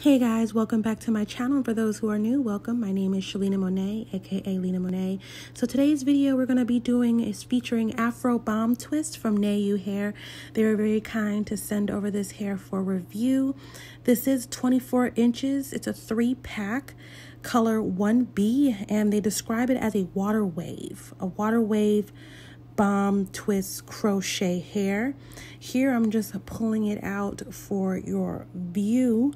Hey guys, welcome back to my channel, and for those who are new, welcome. My name is Shalina Monet, aka Lena Monet. So today's video we're going to be doing is featuring Afro Balm Twist from Nayoo Hair. They were very kind to send over this hair for review. This is 24 inches. It's a 3-pack, color 1B, and they describe it as a water wave balm twist crochet hair. Here I'm just pulling it out for your view.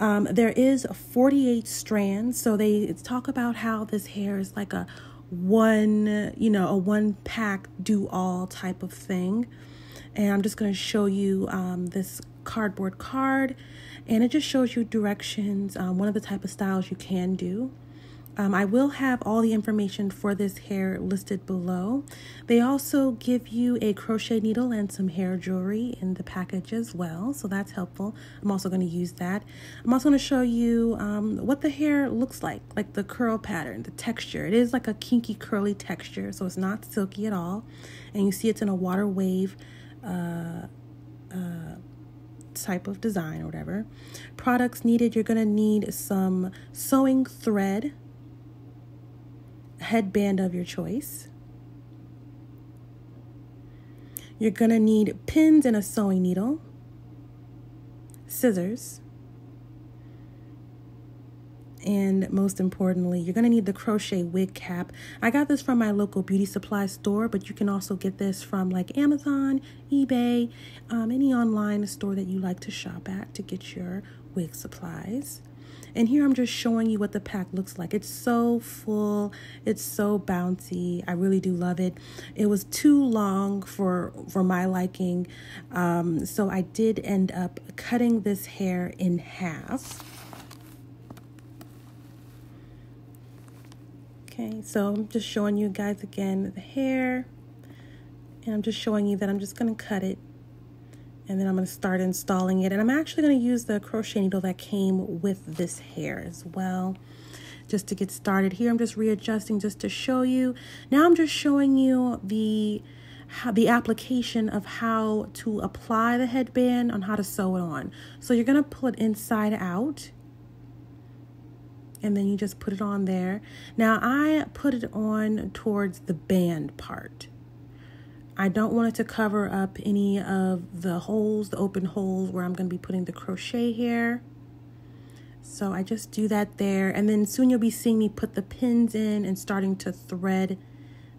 There is 48 strands, so they talk about how this hair is like a one pack do all type of thing. And I'm just going to show you this cardboard card, and it just shows you directions, one of the type of styles you can do. I will have all the information for this hair listed below. They also give you a crochet needle and some hair jewelry in the package as well, so that's helpful. I'm also going to use that. I'm also going to show you what the hair looks like the curl pattern, the texture. It is like a kinky curly texture, so it's not silky at all. And you see it's in a water wave type of design or whatever. Products needed: you're going to need some sewing thread, headband of your choice. You're gonna need pins and a sewing needle, scissors, and most importantly, you're gonna need the crochet wig cap. I got this from my local beauty supply store, but you can also get this from like Amazon, eBay, any online store that you like to shop at to get your wig supplies. And here I'm just showing you what the pack looks like. It's so full. It's so bouncy. I really do love it. It was too long for my liking. So I did end up cutting this hair in half. Okay, so I'm just showing you guys again the hair. And I'm just showing you that I'm just going to cut it. And then I'm going to start installing it. And I'm actually going to use the crochet needle that came with this hair as well, just to get started. Here I'm just readjusting just to show you. Now I'm just showing you the application of how to apply the headband, on how to sew it on. So you're going to pull it inside out, and then you just put it on there. Now I put it on towards the band part. I don't want it to cover up any of the holes, the open holes where I'm going to be putting the crochet hair. So I just do that there. And then soon you'll be seeing me put the pins in and starting to thread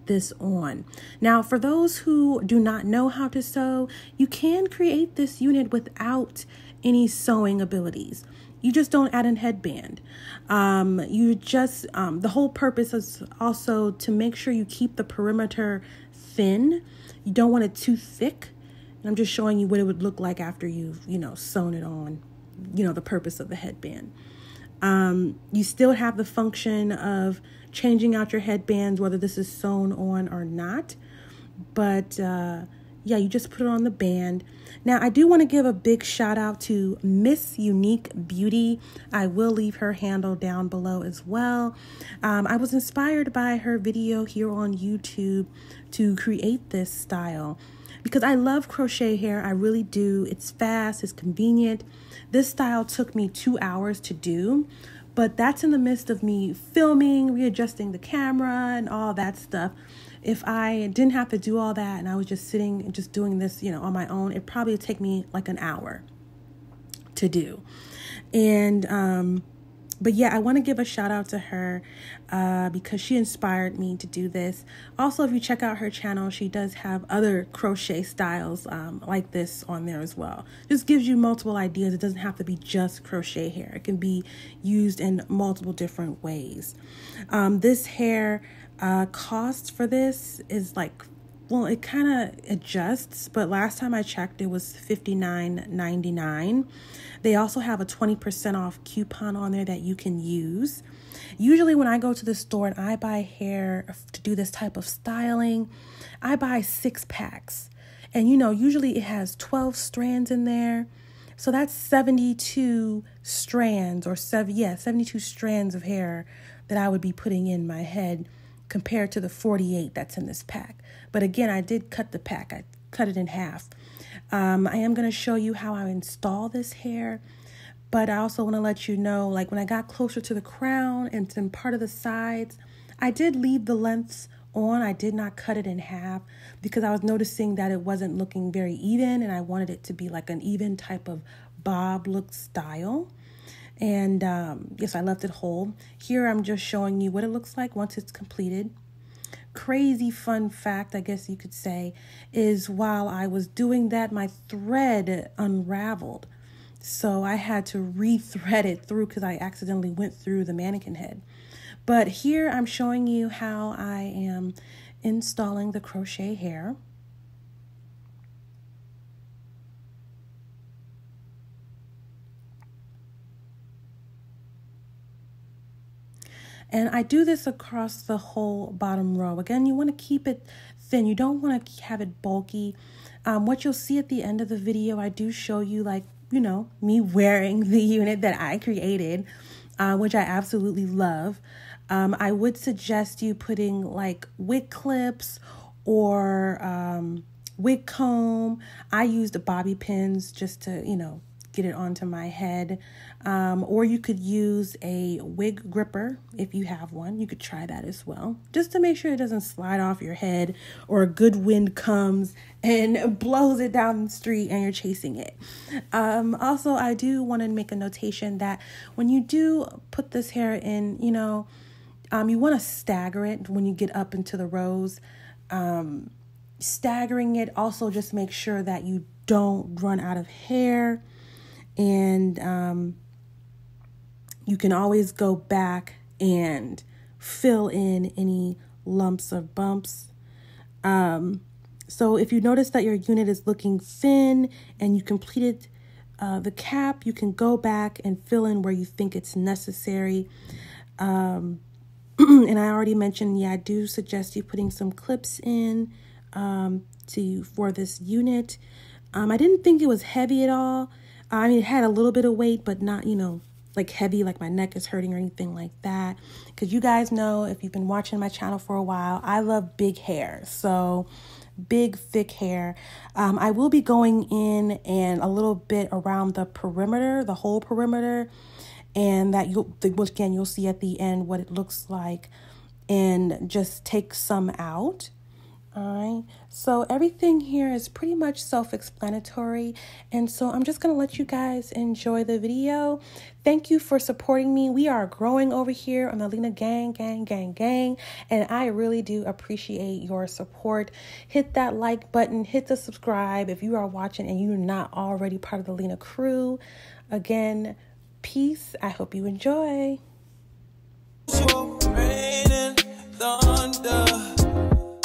this on. Now, for those who do not know how to sew, you can create this unit without any sewing abilities. You just don't add a headband. The whole purpose is also to make sure you keep the perimeter thin. You don't want it too thick. And I'm just showing you what it would look like after you've, sewn it on, the purpose of the headband. You still have the function of changing out your headbands, whether this is sewn on or not. But yeah, you just put it on the band. Now, I do want to give a big shout out to Miss Unique Beauty. I will leave her handle down below as well. I was inspired by her video here on YouTube to create this style because I love crochet hair. I really do. It's fast. It's convenient. This style took me 2 hours to do. But that's in the midst of me filming, readjusting the camera and all that stuff. If I didn't have to do all that and I was just sitting and just doing this, on my own, it probably would take me like an hour to do. And, but yeah, I want to give a shout out to her because she inspired me to do this. Also, if you check out her channel, she does have other crochet styles like this on there as well. Just gives you multiple ideas. It doesn't have to be just crochet hair. It can be used in multiple different ways. This hair cost for this is like, well, it kind of adjusts, but last time I checked, it was $59.99. They also have a 20% off coupon on there that you can use. Usually when I go to the store and I buy hair to do this type of styling, I buy 6 packs. And, usually it has 12 strands in there. So that's 72 strands or 72 strands of hair that I would be putting in my head, compared to the 48 that's in this pack. But again, I did cut the pack. I cut it in half. I am going to show you how I install this hair. But I also want to let you know, like when I got closer to the crown and then part of the sides, I did leave the lengths on. I did not cut it in half because I was noticing that it wasn't looking very even, and I wanted it to be like an even type of bob look style. And yes, I left it whole. Here I'm just showing you what it looks like once it's completed. Crazy fun fact, I guess you could say, is while I was doing that, my thread unraveled. So I had to re-thread it through because I accidentally went through the mannequin head. But here I'm showing you how I am installing the crochet hair. And I do this across the whole bottom row. Again, you want to keep it thin. You don't want to have it bulky. What you'll see at the end of the video, I do show you, like, you know, me wearing the unit that I created, which I absolutely love. I would suggest you putting like wig clips or wig comb. I used the bobby pins just to, you know, get it onto my head, or you could use a wig gripper if you have one. You could try that as well, just to make sure it doesn't slide off your head or a good wind comes and blows it down the street and you're chasing it. Also, I do want to make a notation that when you do put this hair in, you know, you want to stagger it when you get up into the rows. Staggering it also just makes sure that you don't run out of hair. And you can always go back and fill in any lumps or bumps. So if you notice that your unit is looking thin and you completed the cap, you can go back and fill in where you think it's necessary. And I already mentioned, yeah, I do suggest you putting some clips in for this unit. I didn't think it was heavy at all. I mean, it had a little bit of weight, but not, you know, like heavy, like my neck is hurting or anything like that. Because you guys know, if you've been watching my channel for a while, I love big hair. So big, thick hair. I will be going in and a little bit around the perimeter, the whole perimeter. And that, again, you'll see at the end what it looks like. And just take some out. All right, so everything here is pretty much self-explanatory, and so I'm just gonna let you guys enjoy the video. Thank you for supporting me. We are growing over here on the Lena gang, and I really do appreciate your support. Hit that like button, hit the subscribe if you are watching and you're not already part of the Lena crew. Again, peace. I hope you enjoy.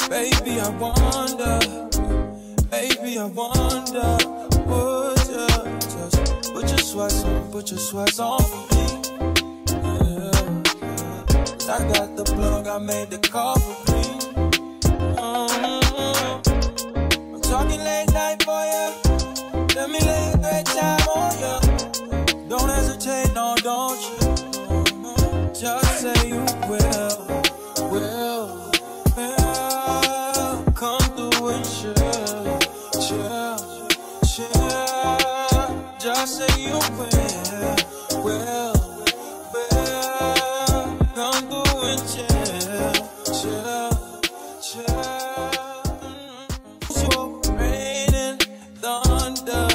Baby, I wonder, would you just put your sweats on, for me? Yeah. I got the plug, I made the call for me. I'm talking late night for you. Let me lay a great time on you. Don't hesitate, no, don't you? Just say you will, Say you will, come through and chill. Rain and thunder,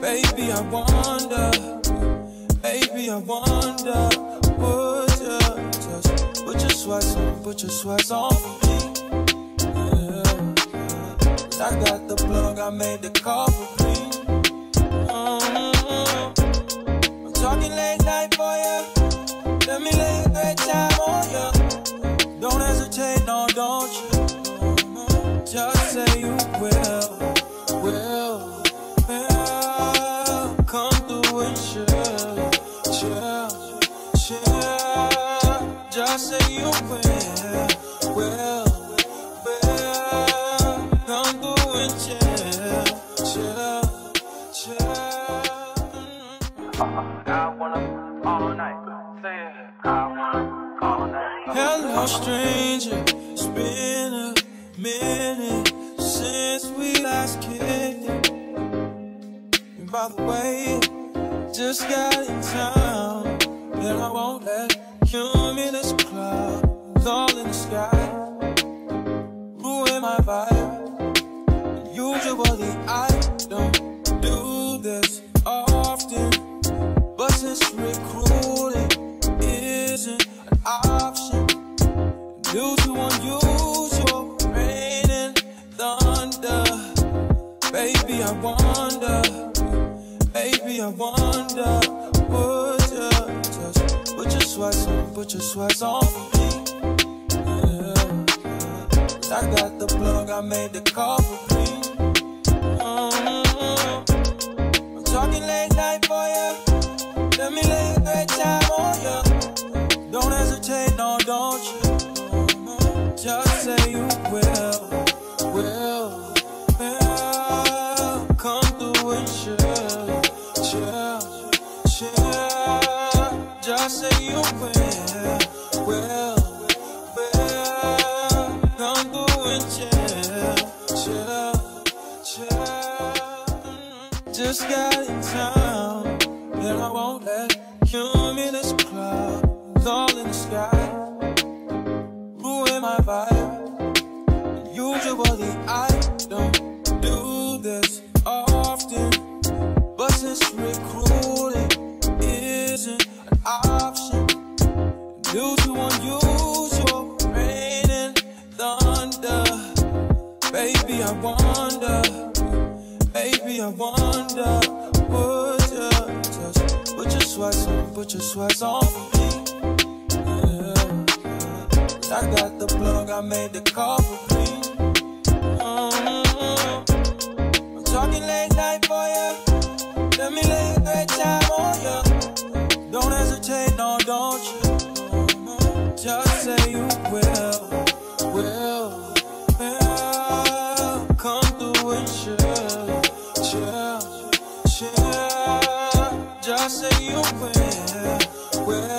baby, I wonder, would you just put your sweats on, for me? Yeah. I got the plug, I made the call for me. Talking late night for you. Let me lay a great time on you. Don't hesitate, no, don't you? Just say you will, come through and chill. Just say you will, come through and chill. I wanna all night, say it. I wanna all night. Hello, stranger. It's been a minute since we last kicked it. And by the way, just got in town, and I won't let cumulus clouds all in the sky ruin my vibe. Usually I don't do this often, but since recruiting isn't an option due to unusual rain and thunder, baby, I wonder. Baby, I wonder, would you just put your sweats on me? Yeah. I got the plug, I made the call for me. I'm talking late night for you. Let me lay a great time on you. Don't hesitate, no, don't you? Just say you will come through and chill. Just say you will come through and chill. Just got in town, and I won't let cumulus clouds all in the sky ruin my vibe. Usually I don't do this often, but since recruiting isn't an option due to unusual rain and thunder, baby, I wonder. Baby, I wonder, would you just put your sweats on me? Yeah. I got the plug, I made the call for me. I'm talking late night for you. Let me lay a great time on you. Don't hesitate, no, don't you? Just say you will come through and chill. Just say you will.